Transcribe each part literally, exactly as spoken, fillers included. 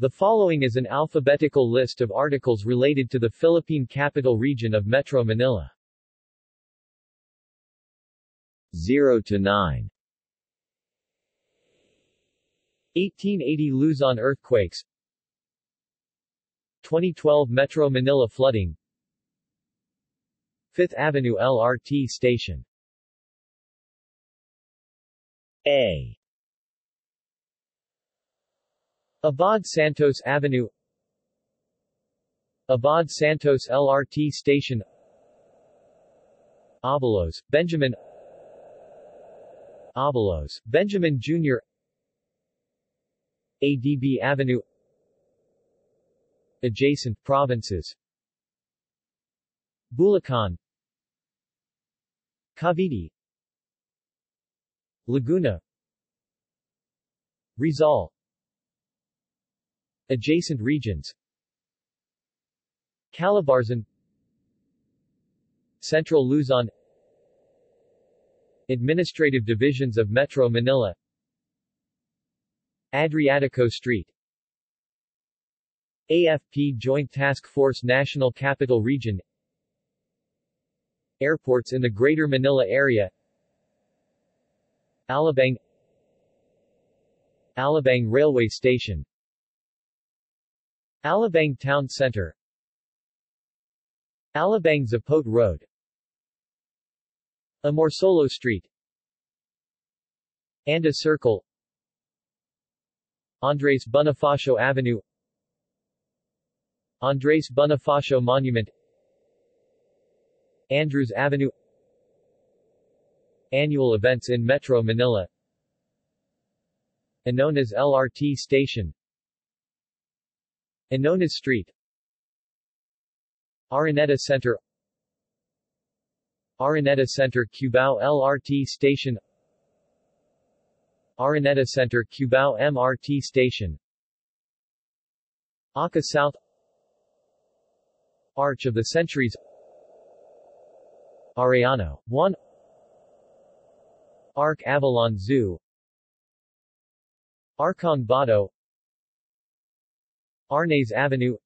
The following is an alphabetical list of articles related to the Philippine Capital Region of Metro Manila. zero to nine. eighteen eighty Luzon earthquakes, twenty twelve Metro Manila flooding, Fifth Avenue L R T station. A. Abad Santos Avenue, Abad Santos L R T station, Avalos, Benjamin, Avalos, Benjamin Junior A D B Avenue, adjacent provinces, Bulacan, Cavite, Laguna, Rizal, adjacent regions, Calabarzon, Central Luzon, administrative divisions of Metro Manila, Adriatico Street, A F P Joint Task Force National Capital Region, airports in the Greater Manila Area, Alabang, Alabang Railway Station, Alabang Town Center, Alabang Zapote Road, Amorsolo Street, Anda Circle, Andres Bonifacio Avenue, Andres Bonifacio Monument, Andrews Avenue, annual events in Metro Manila, Anonas L R T station, Anonas Street, Araneta Center, Araneta Center Cubao L R T station, Araneta Center Cubao M R T station, Aca South, Arch of the Centuries, Arellano one, Arc Avalon Zoo, Arcong Bato, Arnez Avenue,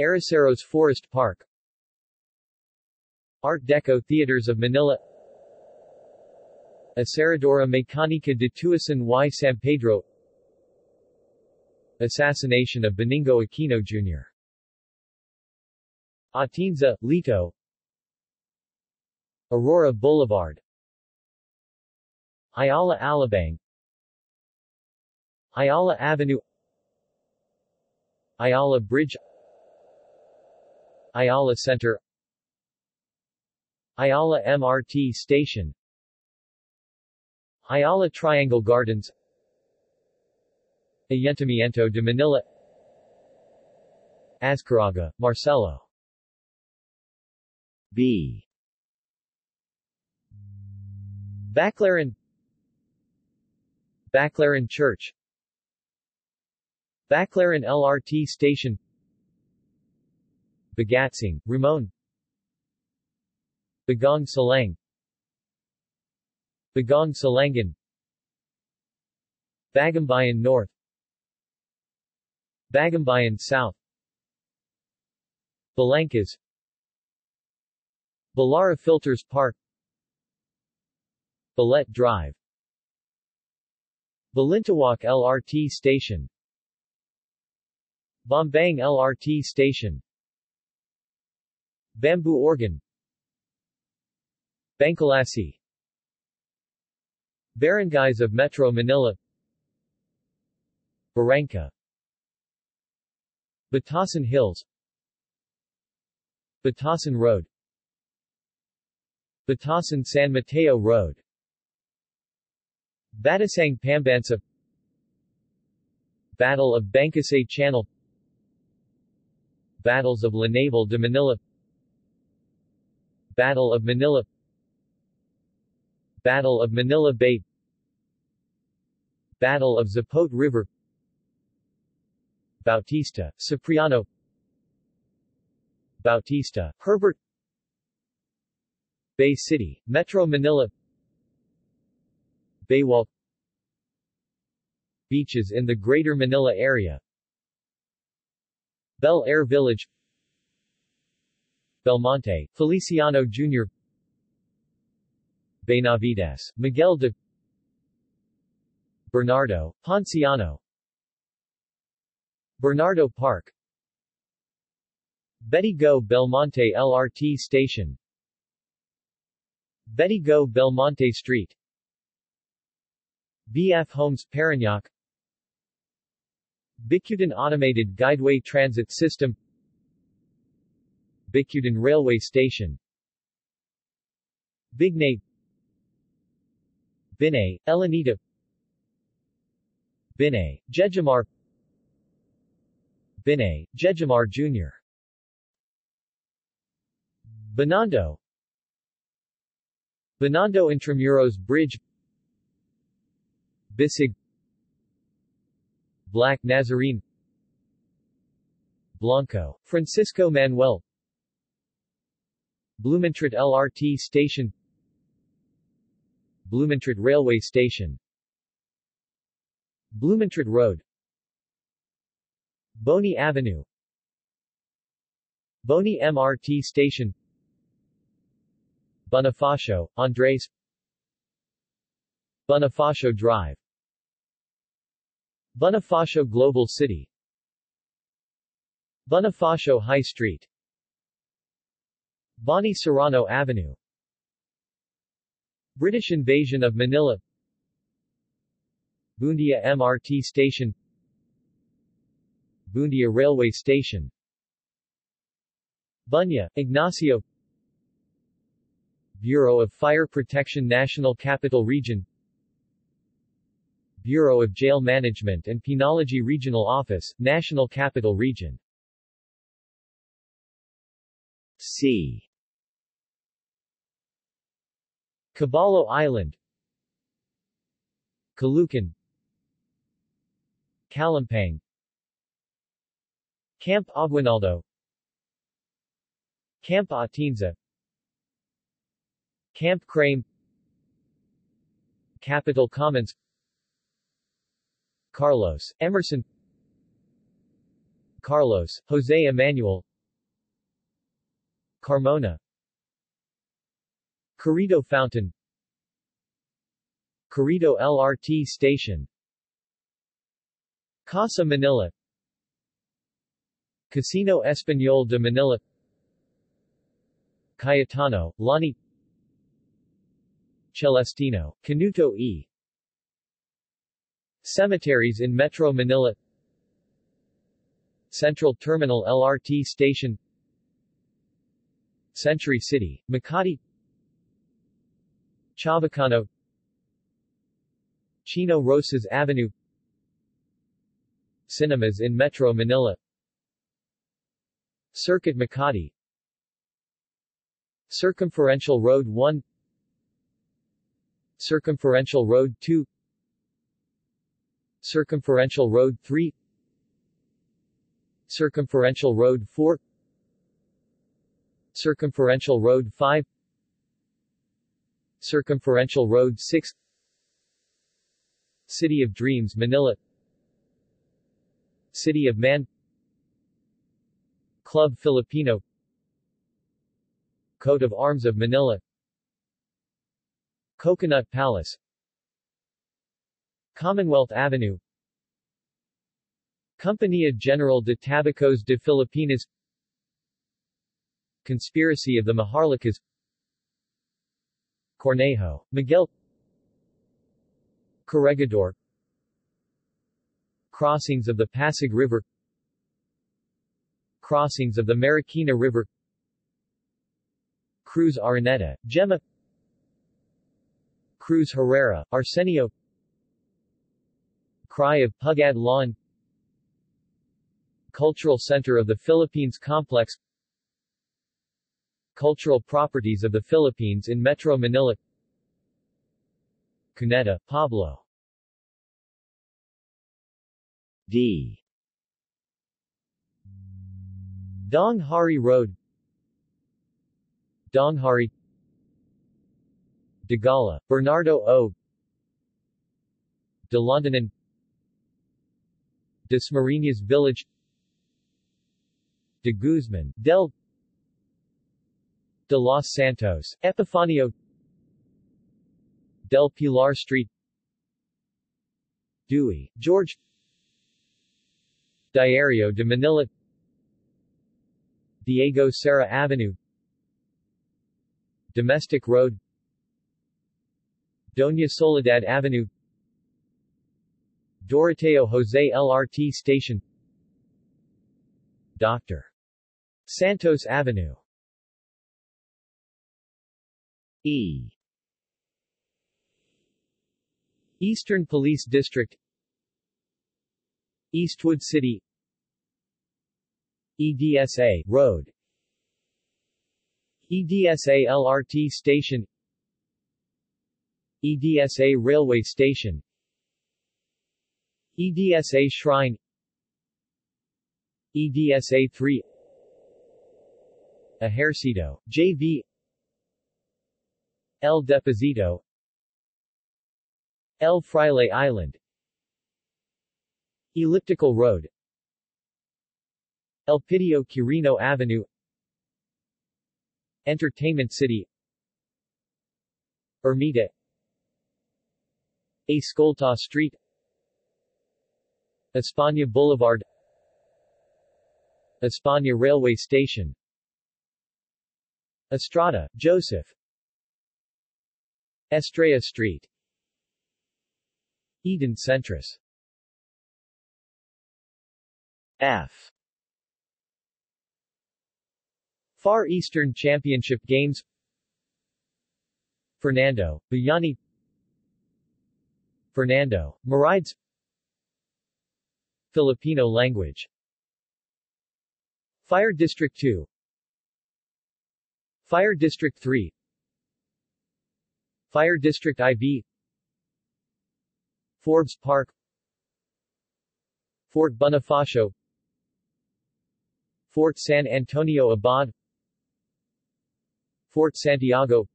Araceros Forest Park, Art Deco Theaters of Manila, Aseradora Mecánica de Tuisan y San Pedro, assassination of Benigno Aquino Junior Atienza, Lito, Aurora Boulevard, Ayala Alabang, Ayala Avenue, Ayala Bridge, Ayala Center, Ayala M R T Station, Ayala Triangle Gardens, Ayuntamiento de Manila, Azcaraga, Marcelo. B. Baclaran, Baclaran Church, Baclaran L R T station, Bagatsing, Ramon, Bagong Salang, Bagong Salangan, Bagumbayan North, Bagumbayan South, Balangkas, Balara Filters Park, Ballet Drive, Balintawak L R T station, Bombang L R T station, Bamboo Organ, Bankalasi, barangays of Metro Manila, Barangka, Batasan Hills, Batasan Road, Batasan San Mateo Road, Batasang Pambansa, Battle of Bangkasay Channel, Battles of La Naval de Manila, Battle of Manila, Battle of Manila Bay, Battle of Zapote River, Bautista, Cipriano, Bautista, Herbert, Bay City, Metro Manila, Baywalk, beaches in the Greater Manila area. Bel Air Village, Belmonte, Feliciano Junior Benavides, Miguel de Bernardo, Ponciano, Bernardo Park, Betigo Belmonte L R T Station, Betigo Belmonte Street, B F Homes Parañaque, Bicutan Automated Guideway Transit System, Bicutan Railway Station, Bignay, Binay, Elanita, Binay, Jejomar, Binay, Jejomar Junior Binondo, Binondo Intramuros Bridge, Bisig, Black Nazarene, Blanco, Francisco Manuel, Blumentritt L R T Station, Blumentritt Railway Station, Blumentritt Road, Boni Avenue, Boni M R T Station, Bonifacio, Andres, Bonifacio Drive, Bonifacio Global City, Bonifacio High Street, Bonnie Serrano Avenue, British Invasion of Manila, Bundia M R T Station, Bundia Railway Station, Bunya, Ignacio, Bureau of Fire Protection National Capital Region, Bureau of Jail Management and Penology Regional Office, National Capital Region. C. Caballo Island, Caloocan, Kalimpang, Camp Aguinaldo, Camp Atienza, Camp Crame, Capital Commons, Carlos, Emerson, Carlos, Jose Emmanuel, Carmona, Corrido Fountain, Corrido L R T Station, Casa Manila, Casino Español de Manila, Cayetano, Lani, Celestino, Canuto E. Cemeteries in Metro Manila, Central Terminal L R T Station, Century City, Makati, Chavacano, Chino Rosas Avenue, Cinemas in Metro Manila, Circuit Makati, Circumferential Road one, Circumferential Road two, Circumferential Road three, Circumferential Road four, Circumferential Road five, Circumferential Road six, City of Dreams Manila, City of Man, Club Filipino, Coat of Arms of Manila, Coconut Palace, Commonwealth Avenue, Compañía General de Tabacos de Filipinas, Conspiracy of the Maharlikas, Cornejo, Miguel, Corregidor, Crossings of the Pasig River, Crossings of the Marikina River, Cruz Araneta, Gemma, Cruz Herrera, Arsenio, Cry of Pugad Lawn, Cultural Center of the Philippines Complex, Cultural Properties of the Philippines in Metro Manila, Cuneta, Pablo. D. Donghari Road, Donghari, Dagala, Bernardo O. Dalandanan, Dasmariñas village, De Guzman, Del de los Santos, Epifanio, Del Pilar Street, Dewey, George, Diario de Manila, Diego Serra Avenue, Domestic Road, Doña Soledad Avenue, Doroteo Jose L R T Station, Doctor Santos Avenue. E. Eastern Police District, Eastwood City, E D S A Road, E D S A L R T Station, E D S A Railway Station, E D S A Shrine, E D S A three, Ejercito, J V, El Deposito, El Fraile Island, Elliptical Road, El Pidio Quirino Avenue, Entertainment City, Ermita, Escolta Street, España Boulevard, España Railway Station, Estrada, Joseph, Estrella Street, Eden Centris. F. Far Eastern Championship Games, Fernando, Bayani, Fernando, Marides, Filipino language, Fire District two, Fire District three, Fire District four, Forbes Park, Fort Bonifacio, Fort San Antonio Abad, Fort Santiago,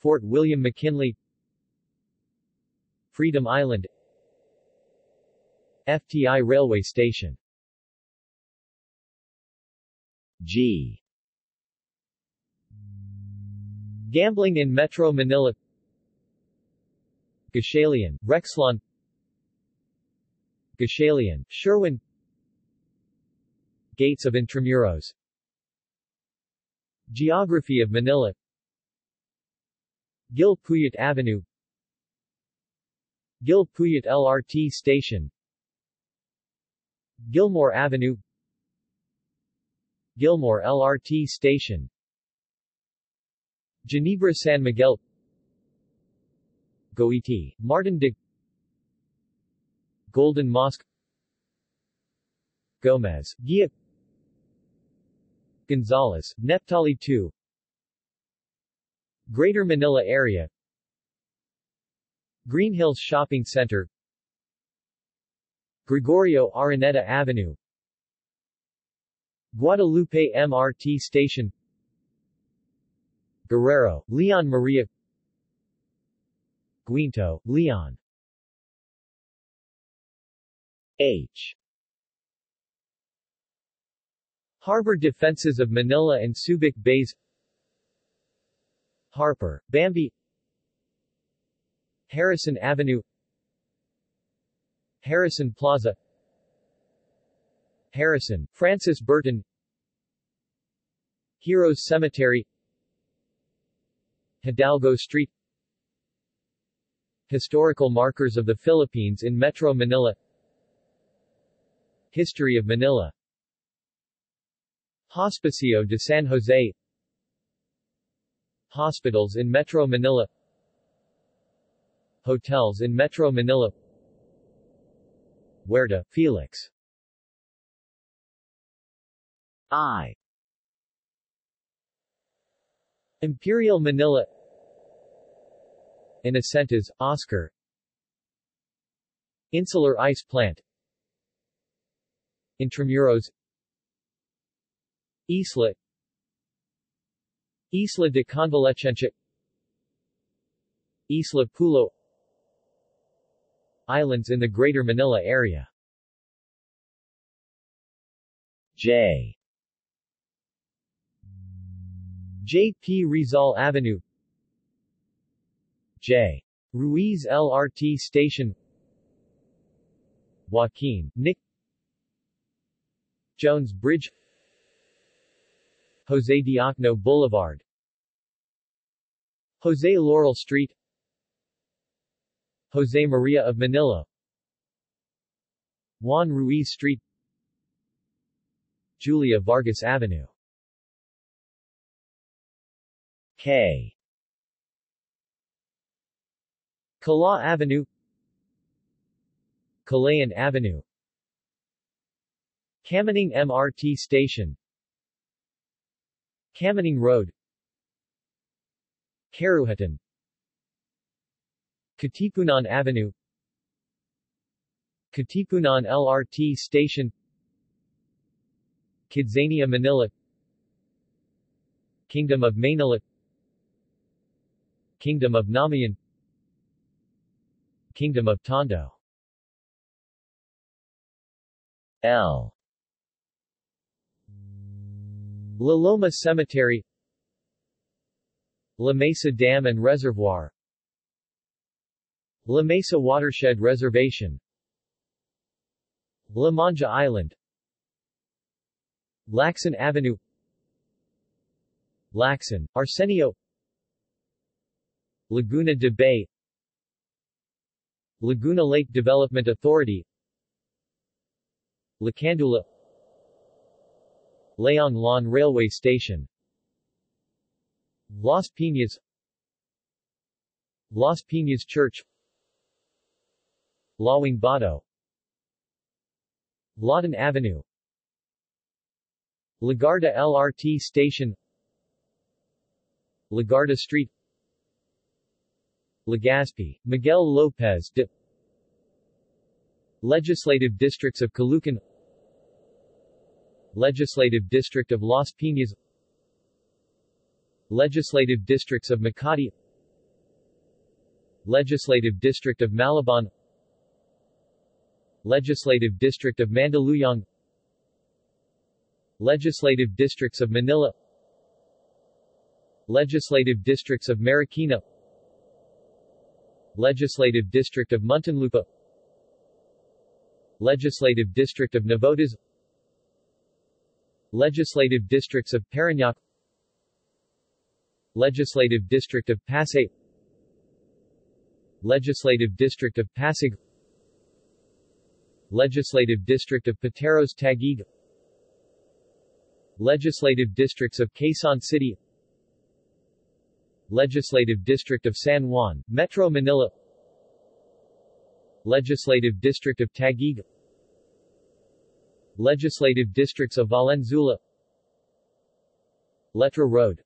Fort William McKinley, Freedom Island, F T I Railway Station. G. Gambling in Metro Manila, Gachalian, Rexlon, Gachalian, Sherwin, Gates of Intramuros, Geography of Manila, Gil Puyat Avenue, Gil Puyat L R T Station, Gilmore Avenue, Gilmore L R T Station, Ginebra San Miguel, Goiti, Martin de Golden Mosque, Gomez, Gia, Gonzales, Neptali two, Greater Manila Area, Green Hills Shopping Center, Gregorio Araneta Avenue, Guadalupe M R T Station, Guerrero, Leon Maria, Guinto, Leon. H. Harbor Defenses of Manila and Subic Bays, Harper, Bambi, Harrison Avenue, Harrison Plaza, Harrison, Francis Burton, Heroes Cemetery, Hidalgo Street, Historical Markers of the Philippines in Metro Manila, History of Manila, Hospicio de San Jose, Hospitals in Metro Manila, Hotels in Metro Manila, Huerta, Felix. I. Imperial Manila, Inocentes, Oscar, Insular Ice Plant, Intramuros, Isla, Isla de Convalescencia, Isla Pulo, islands in the Greater Manila area. J. J. P. Rizal Avenue, J. Ruiz L R T Station, Joaquin, Nick Jones Bridge, Jose Diocno Boulevard, Jose Laurel Street, Jose Maria of Manila, Juan Ruiz Street, Julia Vargas Avenue. K. Cala Avenue, Calayan Avenue, Camaning M R T Station, Camaning Road, Caruhatan, Katipunan Avenue, Katipunan L R T Station, Kidzania Manila, Kingdom of Maynila, Kingdom of Namayan, Kingdom of Tondo. L. La Loma Cemetery, La Mesa Dam and Reservoir, La Mesa Watershed Reservation, La Manja Island, Lacson Avenue, Lacson, Arsenio, Laguna de Bay, Laguna Lake Development Authority, Lacandula, Layong Lon Railway Station, Las Piñas, Las Piñas Church, Lawing Bato, Lawton Avenue, Lagarda L R T Station, Lagarda Street, Legazpi, Miguel Lopez de, Legislative Districts of Caloocan, Legislative District of Las Piñas, Legislative Districts of Makati, Legislative District of Malabon, Legislative District of Mandaluyong, Legislative Districts of Manila, Legislative Districts of Marikina, Legislative District of Muntinlupa, Legislative District of Navotas, Legislative Districts of Parañaque, Legislative District of Pasay, Legislative District of Pasig, Legislative District of Pateros Taguig, Legislative Districts of Quezon City, Legislative District of San Juan, Metro Manila, Legislative District of Taguig, Legislative Districts of Valenzuela, Letra Road,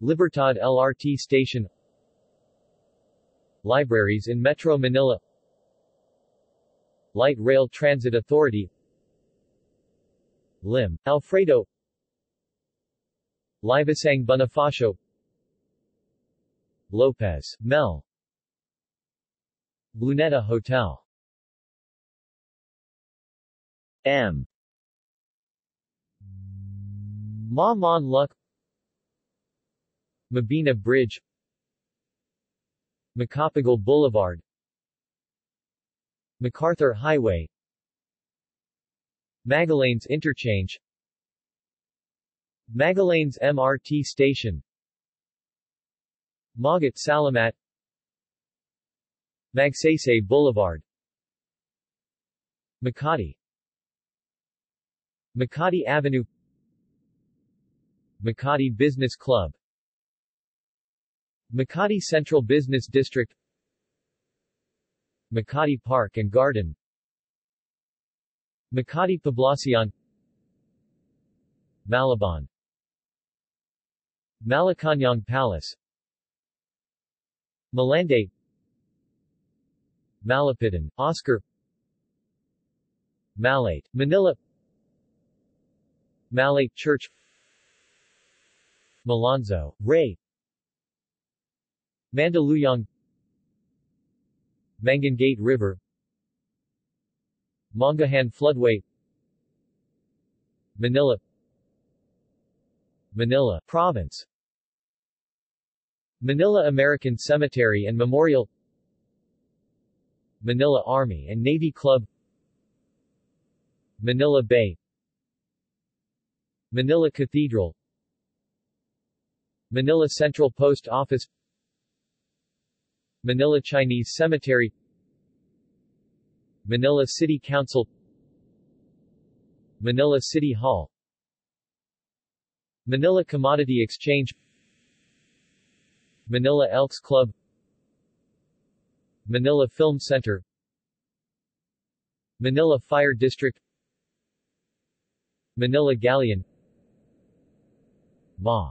Libertad L R T Station, Libraries in Metro Manila, Light Rail Transit Authority, Lim, Alfredo, Livisang Bonifacio, Lopez, Mel, Luneta Hotel. M. Ma Monluc, Mabina Bridge, Macapagal Boulevard, MacArthur Highway, Magallanes Interchange, Magallanes M R T Station, Magat Salamat, Magsaysay Boulevard, Makati, Makati Avenue, Makati Business Club, Makati Central Business District, Makati Park and Garden, Makati Poblacion, Malabon, Malacañang Palace, Malande, Malapitan, Oscar, Malate, Manila, Malate Church, Malonzo, Ray, Mandaluyong, Mangangate River, Mangahan Floodway, Manila, Manila Province, Manila American Cemetery and Memorial, Manila Army and Navy Club, Manila Bay, Manila Cathedral, Manila Central Post Office, Manila Chinese Cemetery, Manila City Council, Manila City Hall, Manila Commodity Exchange, Manila Elks Club, Manila Film Center, Manila Fire District, Manila Galleon, Ma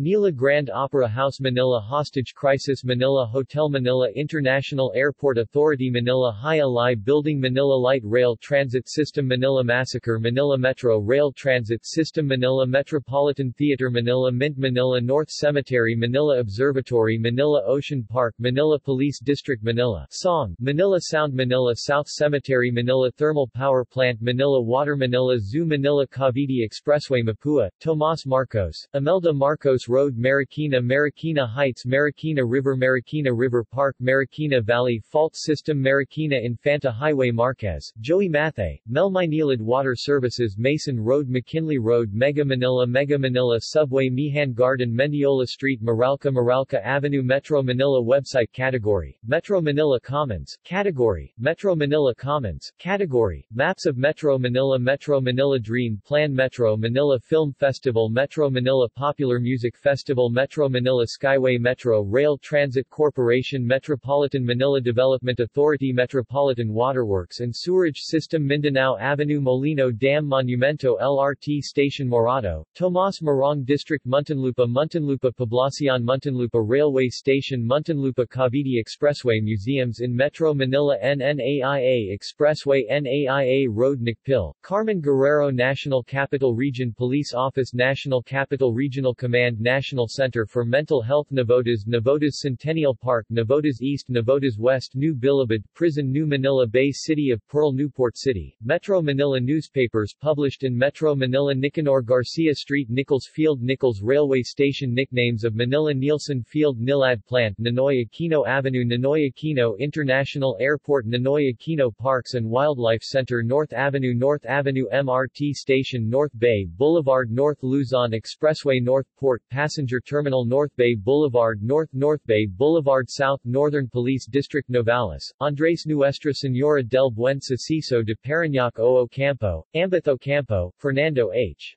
Nila Grand Opera House, Manila Hostage Crisis, Manila Hotel, Manila International Airport Authority, Manila High Ally Building, Manila Light Rail Transit System, Manila Massacre, Manila Metro Rail Transit System, Manila Metropolitan Theater, Manila Mint, Manila North Cemetery, Manila Observatory, Manila Ocean Park, Manila Police District, Manila Song, Manila Sound, Manila South Cemetery, Manila Thermal Power Plant, Manila Water, Manila Zoo, Manila Cavite Expressway, Mapua, Tomas Marcos, Imelda Marcos Road, Marikina, Marikina Heights, Marikina River, Marikina River Park, Marikina Valley Fault System, Marikina Infanta Highway, Marquez, Joey Mathay, Melmaynilad Water Services, Mason Road, McKinley Road, Mega Manila, Mega Manila Subway, Mihan Garden, Mendiola Street, Maralca, Maralca Avenue, Metro Manila Website Category, Metro Manila Commons, Category, Metro Manila Commons, Category, Maps of Metro Manila, Metro Manila Dream Plan, Metro Manila Film Festival, Metro Manila Popular Music Festival, Metro Manila Skyway, Metro Rail Transit Corporation, Metropolitan Manila Development Authority, Metropolitan Waterworks and Sewerage System, Mindanao Avenue, Molino Dam, Monumento L R T Station, Morado, Tomas Morong District, Muntinlupa, Muntinlupa Poblacion, Muntinlupa Railway Station, Muntinlupa Cavite Expressway, Museums in Metro Manila, N N A I A Expressway, N A I A Road, Nicpil, Carmen Guerrero National Capital Region Police Office, National Capital Regional Command, National Center for Mental Health, Navotas, Navotas Centennial Park, Navotas East, Navotas West, New Bilibid Prison, New Manila Bay, City of Pearl, Newport City, Metro Manila Newspapers published in Metro Manila, Nicanor Garcia Street, Nichols Field, Nichols Railway Station, Nicknames of Manila, Nielsen Field, Nilad Plant, Ninoy Aquino Avenue, Ninoy Aquino International Airport, Ninoy Aquino Parks and Wildlife Center, North Avenue, North Avenue M R T Station, North Bay Boulevard, North Luzon Expressway, North Port Passenger Terminal, North Bay Boulevard, North North Bay Boulevard South, Northern Police District, Nogales, Andres Nuestra Señora del Buen Suceso de Parañaque o Ocampo, Ambeth Ocampo, Fernando H.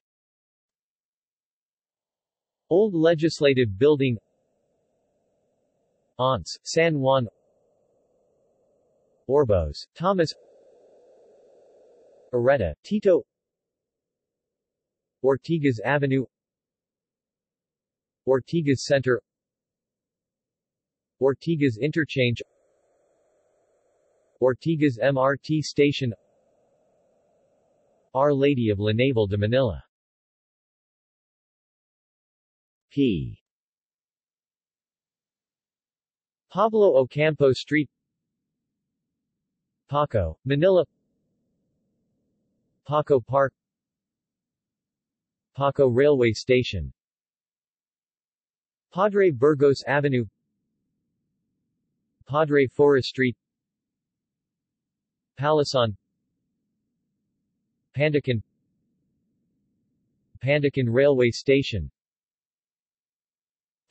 Old Legislative Building, Once, San Juan, Orbos, Thomas, Areta, Tito, Ortigas Avenue, Ortigas Center, Ortigas Interchange, Ortigas M R T Station, Our Lady of La Naval de Manila. P. Pablo Ocampo Street, Paco, Manila, Paco Park, Paco Railway Station, Padre Burgos Avenue, Padre Flores Street, Palasan, Pandacan, Pandacan Railway Station,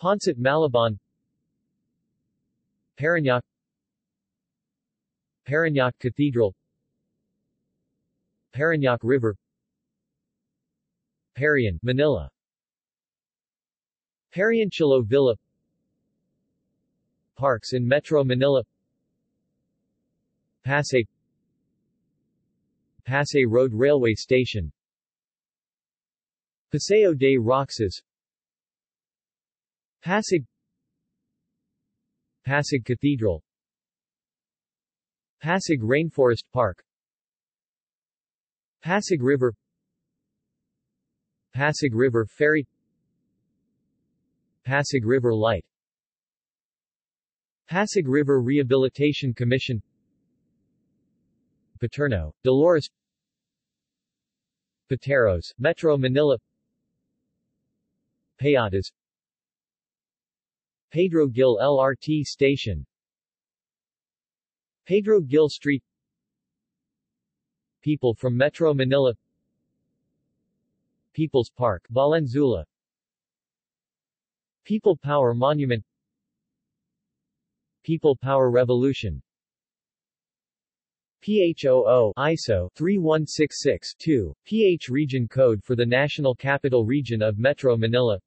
Ponsat Malabon, Parañaque, Parañaque Cathedral, Parañaque River, Parayan, Manila, Parianchelo Villa, Parks in Metro Manila, Pasay, Pasay Road Railway Station, Paseo de Roxas, Pasig, Pasig Cathedral, Pasig Rainforest Park, Pasig River, Pasig River Ferry, Pasig River Light, Pasig River Rehabilitation Commission, Paterno, Dolores, Pateros, Metro Manila, Payatas, Pedro Gil L R T Station, Pedro Gil Street. People from Metro Manila, People's Park, Valenzuela, People Power Monument, People Power Revolution, P H zero zero I S O three one six six two, P H Region Code for the National Capital Region of Metro Manila,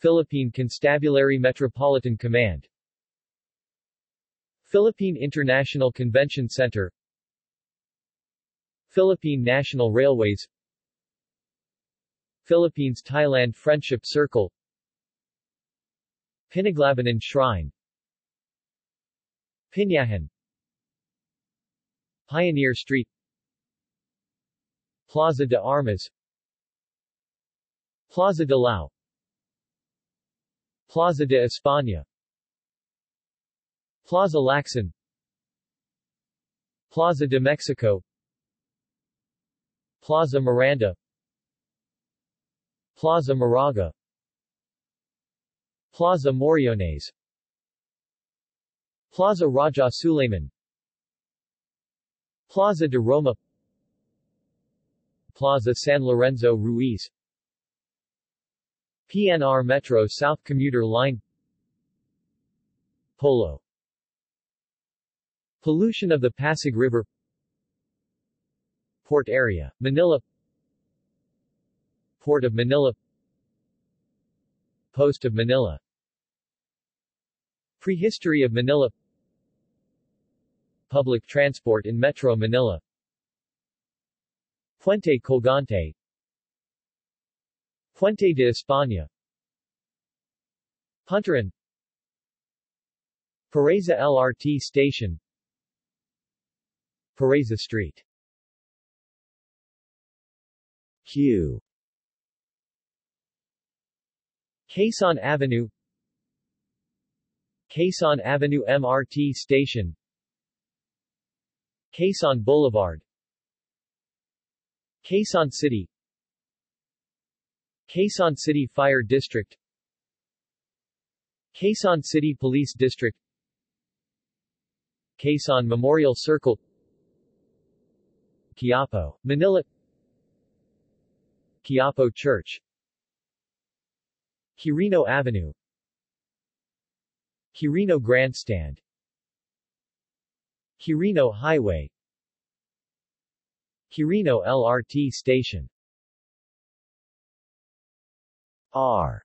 Philippine Constabulary Metropolitan Command, Philippine International Convention Center, Philippine National Railways, Philippines-Thailand Friendship Circle, Pinaglabanan Shrine, Pinyahan, Pioneer Street, Plaza de Armas, Plaza de Lao, Plaza de España, Plaza Laxon, Plaza de Mexico, Plaza Miranda, Plaza Moraga, Plaza Moriones, Plaza Raja Suleiman, Plaza de Roma, Plaza San Lorenzo Ruiz, P N R Metro South Commuter Line, Polo. Pollution of the Pasig River, Port Area, Manila, Port of Manila, Post of Manila, Prehistory of Manila, Public Transport in Metro Manila, Puente Colgante, Puente de España, Puntaran, Pereza L R T Station, Pereza Street. Q. Quezon Avenue, Quezon Avenue M R T Station, Quezon Boulevard, Quezon City, Quezon City Fire District, Quezon City Police District, Quezon Memorial Circle, Quiapo, Manila, Quiapo Church, Quirino Avenue, Quirino Grandstand, Quirino Highway, Quirino L R T Station. R.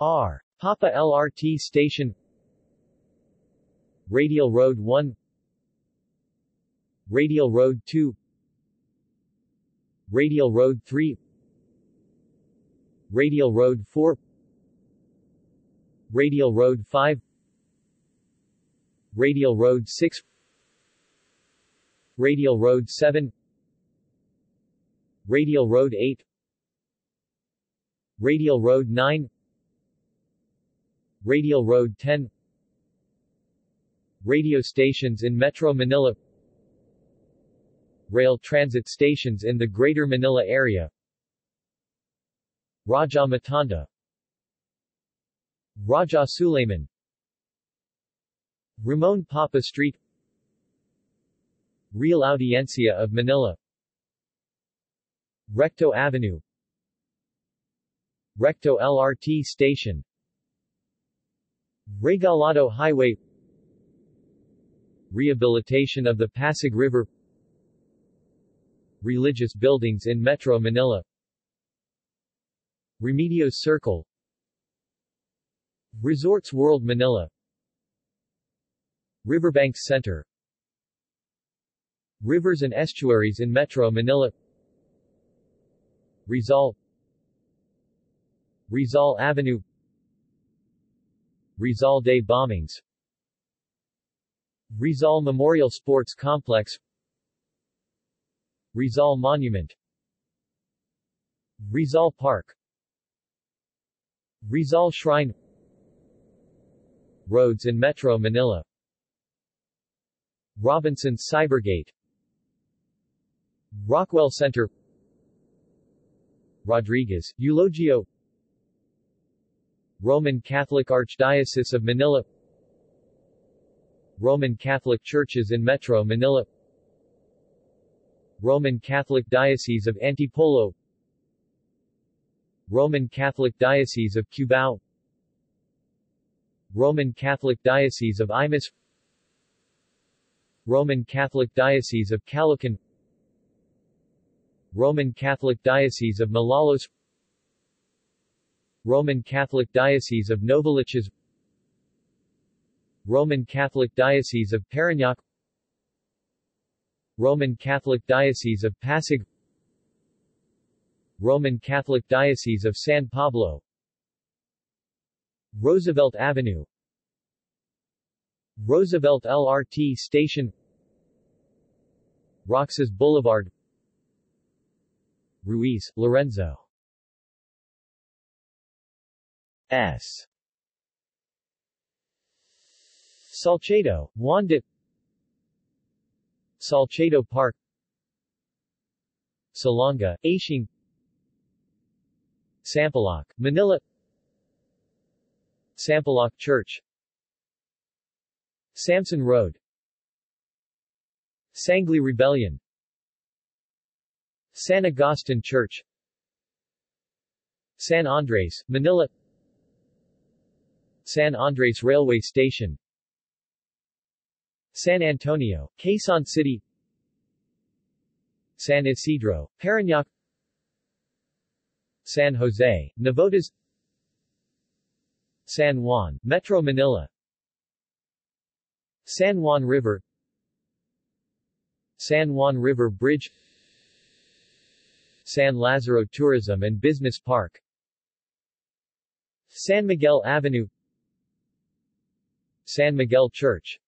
R. Papa L R T Station, Radial Road one, Radial Road two, Radial Road three, Radial Road four, Radial Road five, Radial Road six, Radial Road seven, Radial Road eight, Radial Road nine, Radial Road ten. Radio stations in Metro Manila, rail transit stations in the Greater Manila area, Raja Matanda, Raja Suleiman, Ramon Papa Street, Real Audiencia of Manila, Recto Avenue, Recto L R T Station, Regalado Highway, Rehabilitation of the Pasig River, Religious buildings in Metro Manila, Remedios Circle, Resorts World Manila, Riverbanks Center, Rivers and estuaries in Metro Manila, Rizal, Rizal Avenue, Rizal Day bombings, Rizal Memorial Sports Complex, Rizal Monument, Rizal Park, Rizal Shrine, Roads in Metro Manila, Robinson's Cybergate, Rockwell Center, Rodriguez, Eulogio, Roman Catholic Archdiocese of Manila, Roman Catholic Churches in Metro Manila, Roman Catholic Diocese of Antipolo, Roman Catholic Diocese of Cubao, Roman Catholic Diocese of Imus, Roman Catholic Diocese of Caloocan, Roman Catholic Diocese of Malolos, Roman Catholic Diocese of Novaliches, Roman Catholic Diocese of Parañaque, Roman Catholic Diocese of Pasig, Roman Catholic Diocese of San Pablo, Roosevelt Avenue, Roosevelt L R T Station, Roxas Boulevard, Ruiz, Lorenzo S. Salcedo, Wanda, Salcedo Park, Salonga, Aixing, Sampaloc, Manila, Sampaloc Church, Samson Road, Sangli Rebellion, San Agustin Church, San Andres, Manila, San Andres Railway Station, San Antonio, Quezon City, San Isidro, Parañaque, San Jose, Navotas, San Juan, Metro Manila, San Juan River, San Juan River Bridge, San Lazaro Tourism and Business Park, San Miguel Avenue, San Miguel Church,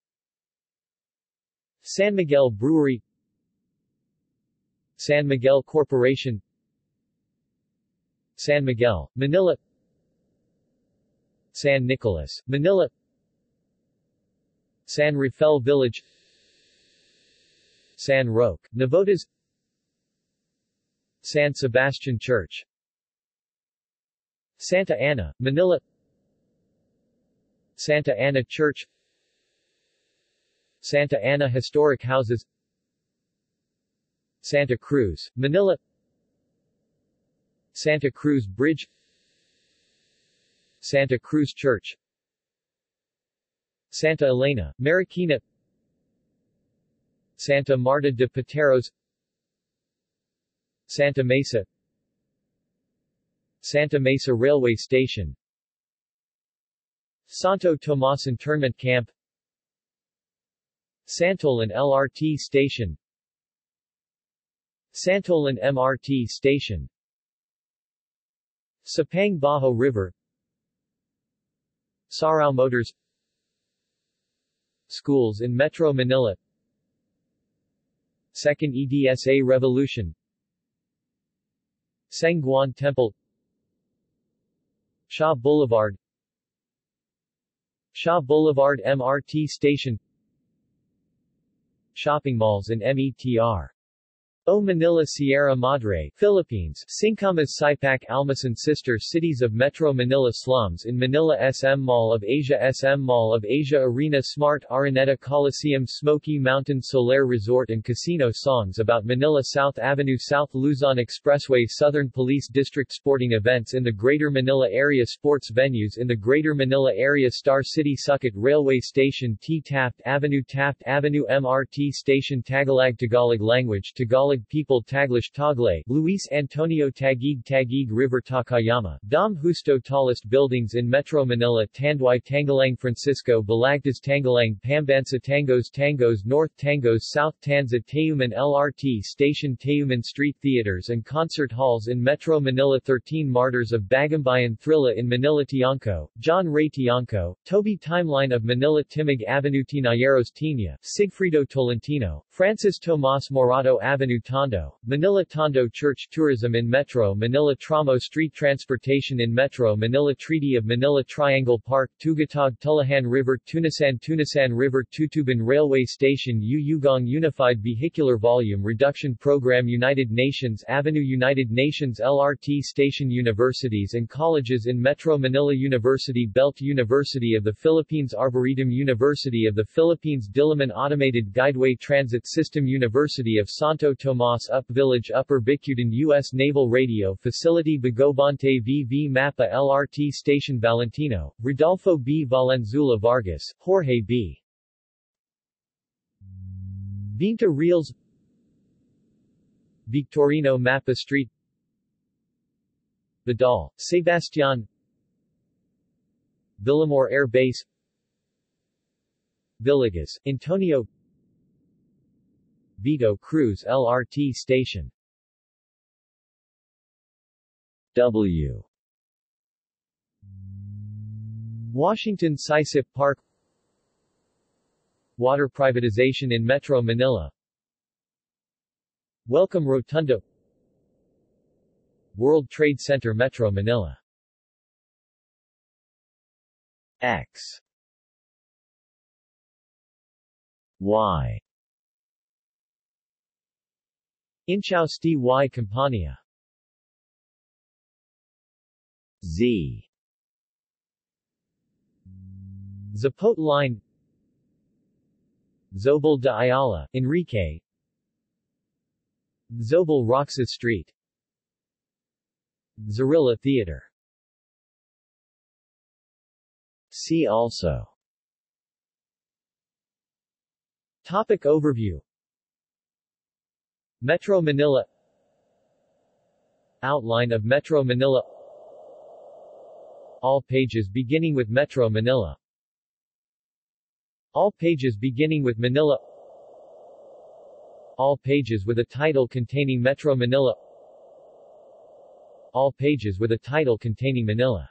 San Miguel Brewery, San Miguel Corporation, San Miguel, Manila, San Nicolas, Manila, San Rafael Village, San Roque, Navotas, San Sebastian Church, Santa Ana, Manila, Santa Ana Church, Santa Ana Historic Houses, Santa Cruz, Manila, Santa Cruz Bridge, Santa Cruz Church, Santa Elena, Marikina, Santa Marta de Pateros, Santa Mesa, Santa Mesa Railway Station, Santo Tomas Internment Camp, Santolan L R T Station, Santolan M R T Station, Sapang Baho River, Sarao Motors, Schools in Metro Manila, Second EDSA Revolution, Sangguan Temple, Shaw Boulevard, Shaw Boulevard M R T Station, Shopping malls in METR O Manila, Sierra Madre, Philippines, Sincamas, Sipac, Almasan, sister cities of Metro Manila, slums in Manila, S M Mall of Asia, S M Mall of Asia, Arena Smart, Araneta Coliseum, Smoky Mountain, Solar Resort and Casino. Songs about Manila, South Avenue, South Luzon Expressway, Southern Police District. Sporting events in the Greater Manila Area, sports venues in the Greater Manila Area, Star City, Sucat Railway Station, T. Taft Avenue, Taft Avenue M R T Station, Tagalog, Tagalog language, Tagalog people, Taglish, Tagle, Luis Antonio Taguig, Taguig River, Takayama, Dom Justo. Tallest buildings in Metro Manila, Tanduay, Tangalang Francisco, Balagtas, Tangalang, Pambansa, Tangos, Tangos North, Tangos South, Tanza, Tayuman L R T Station, Tayuman Street. Theaters and concert halls in Metro Manila, thirteen Martyrs of Bagumbayan, Thrilla in Manila, Tianco, John Ray Tianco, Toby. Timeline of Manila, Timog Avenue, Tinayeros, Tinia, Sigfrido Tolentino, Francis Tomas Morato Avenue, Tondo, Manila Tondo Church Tourism in Metro Manila Tramo Street Transportation in Metro Manila Treaty of Manila Triangle Park Tugatog Tullahan River Tunisan Tunisan River Tutuban Railway Station Uyugong Unified Vehicular Volume Reduction Program United Nations Avenue United Nations L R T Station Universities and Colleges in Metro Manila University Belt University of the Philippines Arboretum University of the Philippines Diliman Automated Guideway Transit System University of Santo Tomas Up Village Upper Bicutan U S Naval Radio Facility Bagobante V V Mapa L R T Station Valentino, Rodolfo B. Valenzuela Vargas, Jorge B. Vinta Reals Victorino Mapa Street Vidal, Sebastian Villamor Air Base Villegas, Antonio Vito Cruz L R T Station W. Washington SISIP Park Water privatization in Metro Manila Welcome Rotunda World Trade Center Metro Manila X Y Inchaus D Y Compania Z Zapote Line Zobel de Ayala, Enrique Zobel Roxas Street Zarilla Theater See also Topic Overview Metro Manila Outline of Metro Manila All pages beginning with Metro Manila All pages beginning with Manila All pages with a title containing Metro Manila All pages with a title containing Manila